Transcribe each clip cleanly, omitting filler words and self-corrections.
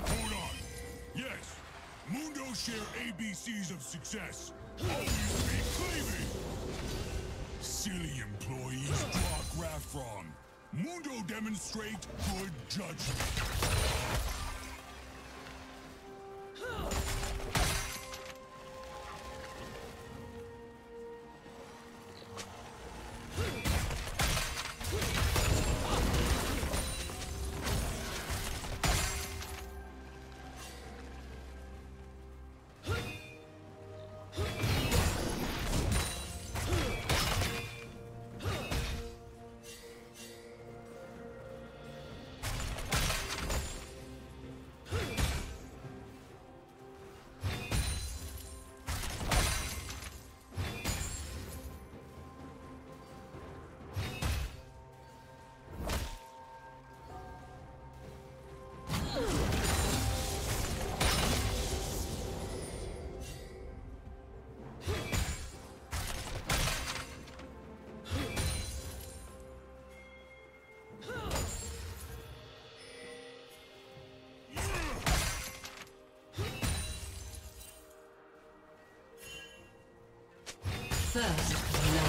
Hold on. Yes. Mundo share ABCs of success. Always be cleaving. Silly employees draw graph wrong. Mundo demonstrate good judgment. First, no.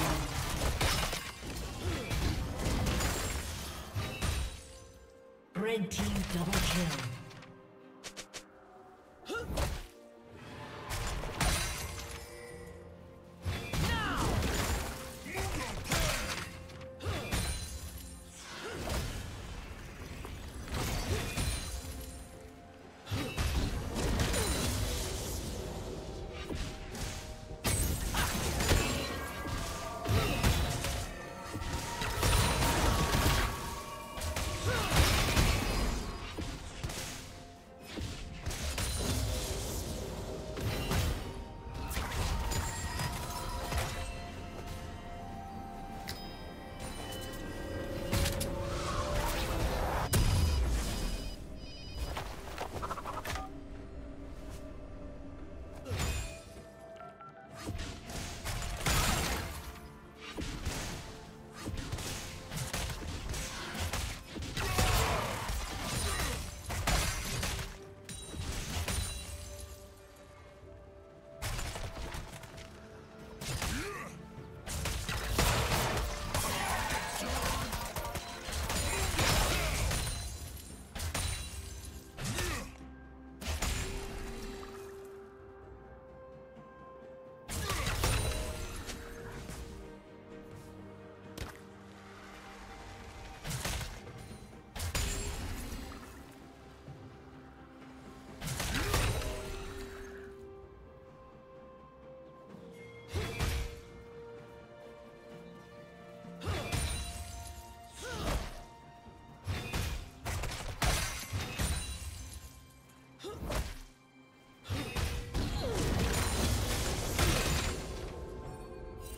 Red team double kill.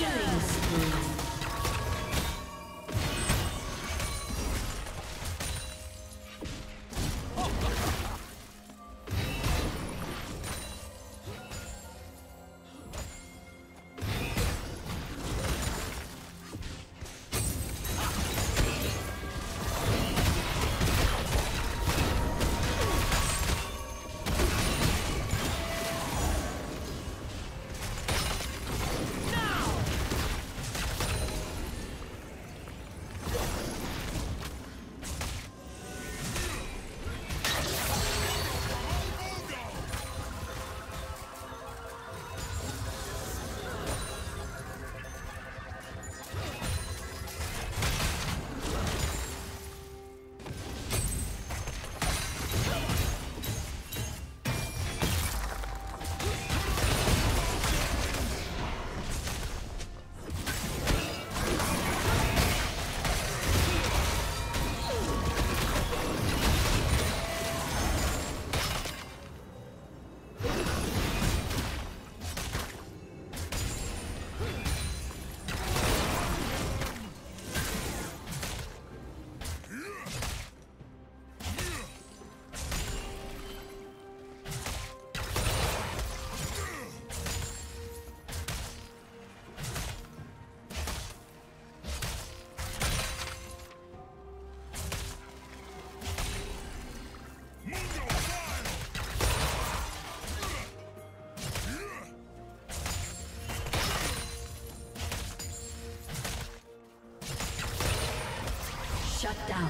Yeah. Shut down.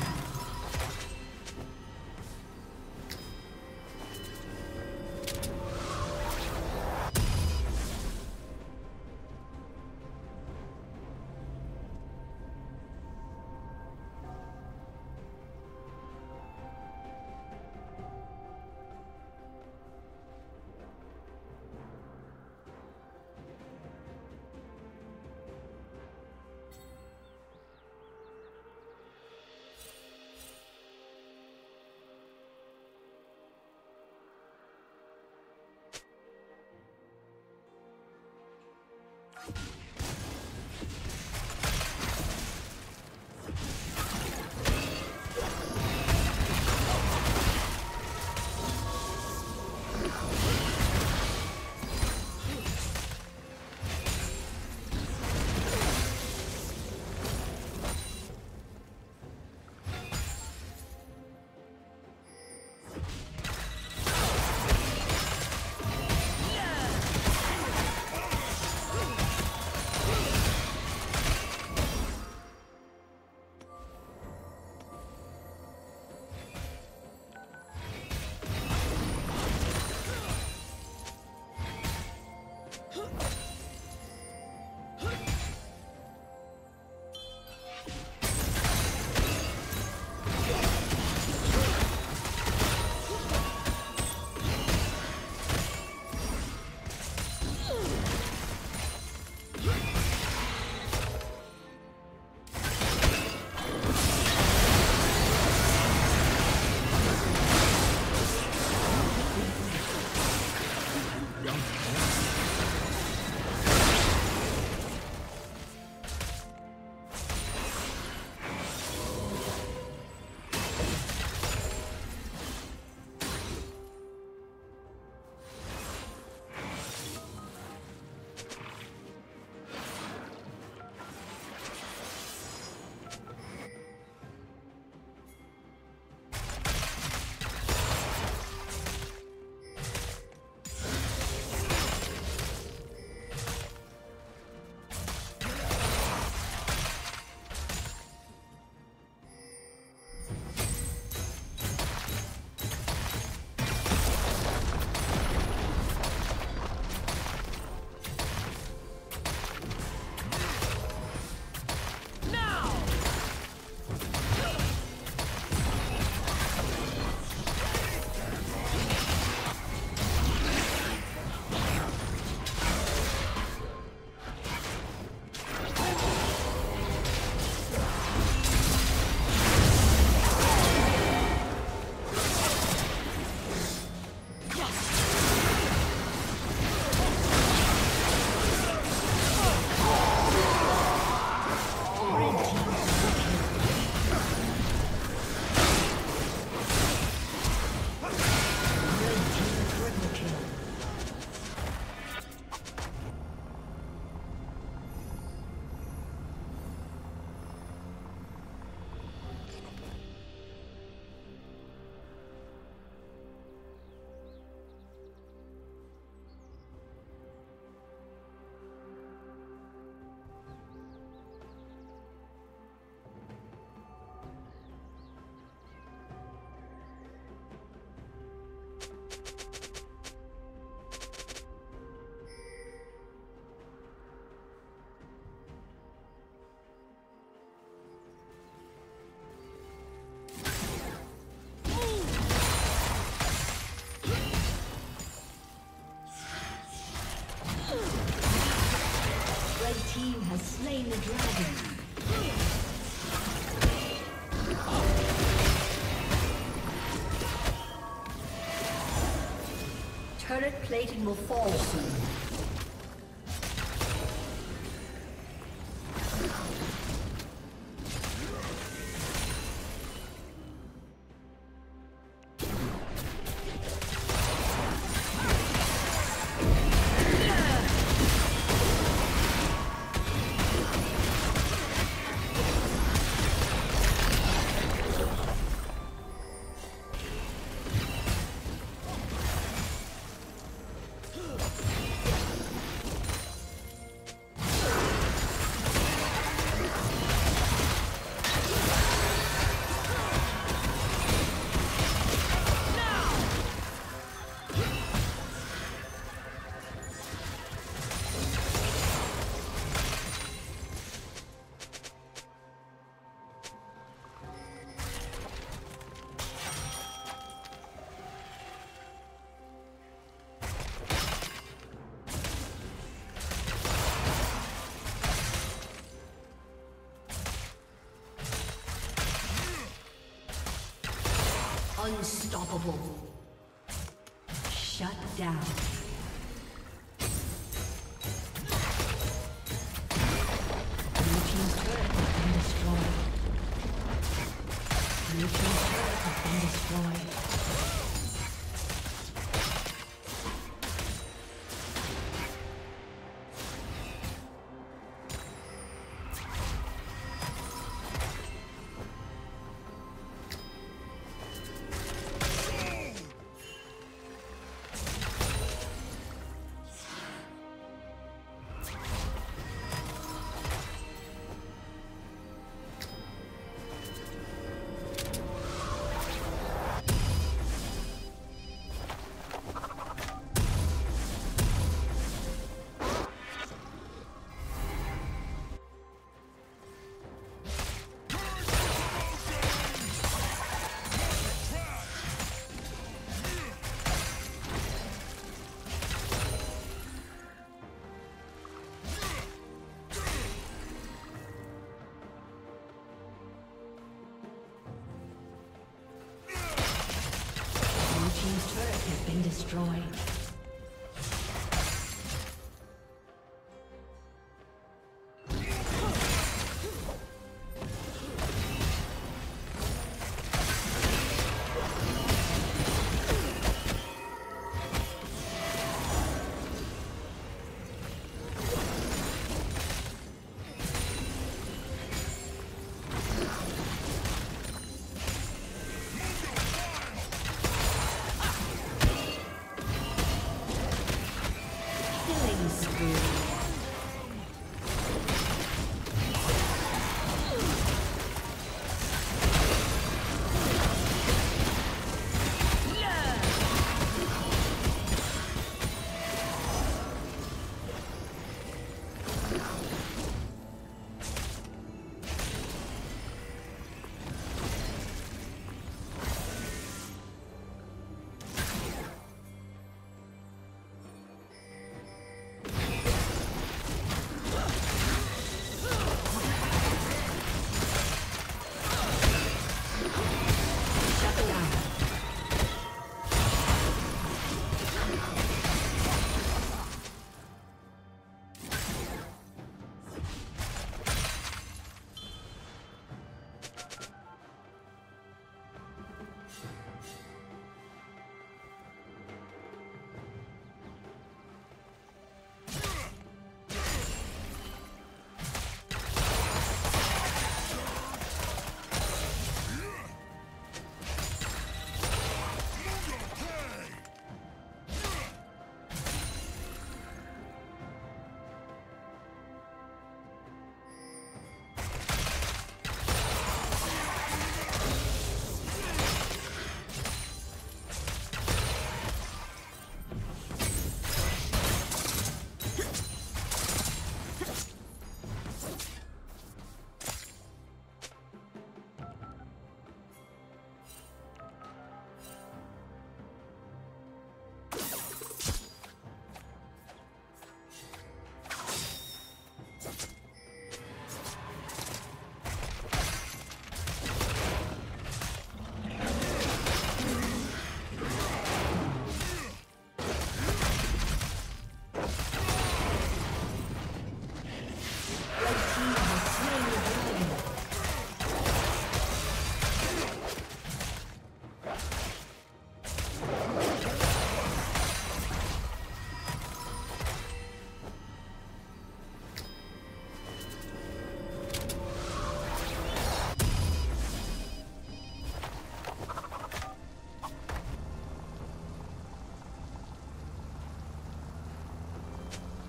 Slain the dragon. Turret plating will fall soon. Unstoppable. Shut down. Blue team's turret has been destroyed. Blue team's turret has been destroyed. Destroyed.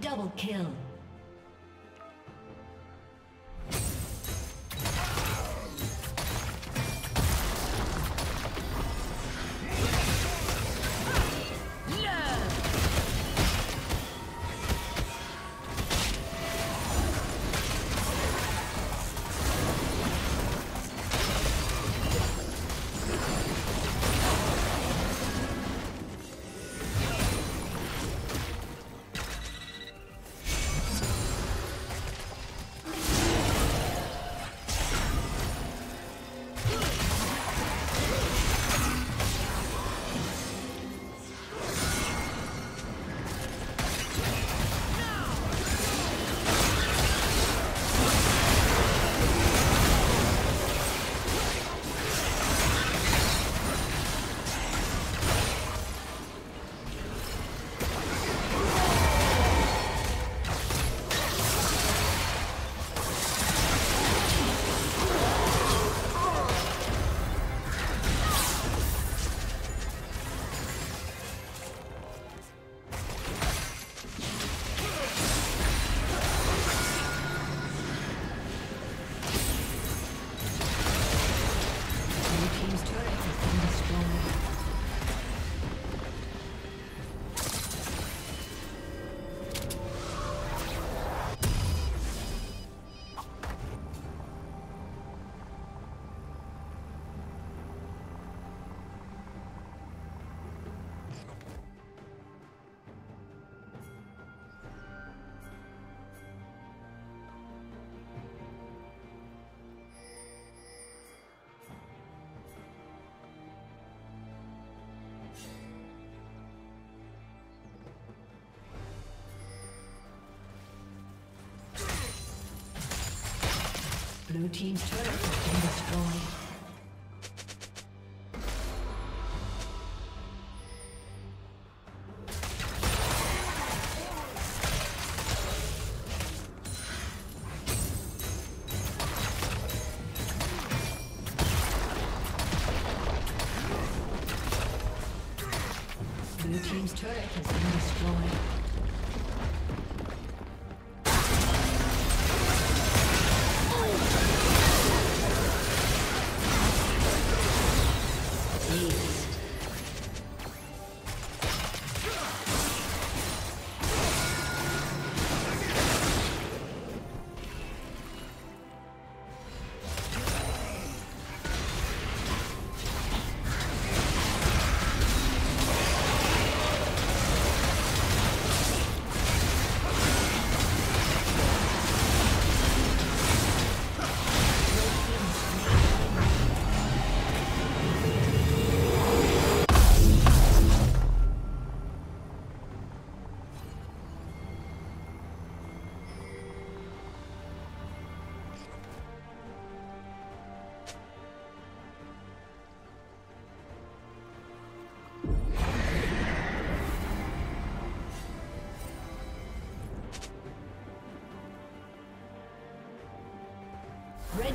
Double kill. Blue team's turret has been destroyed. Red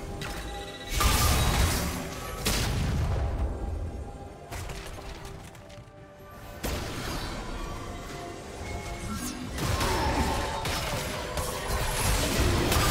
Team's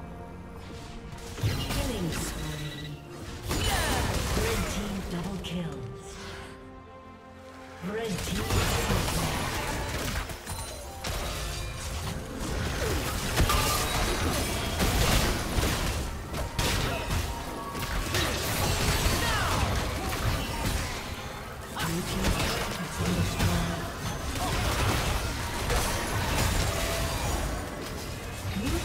has been destroyed. Killing spree. Red team double kill. Red team double kill. No! Blue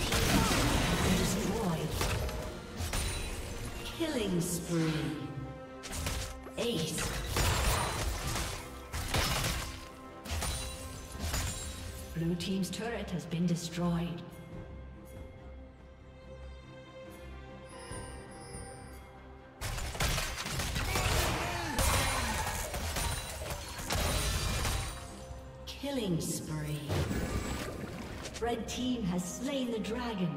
team's turret has been destroyed. Killing spree. Ace. Blue team's turret has been destroyed. Killing spree. Red team has slain the dragon.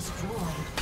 destroyed.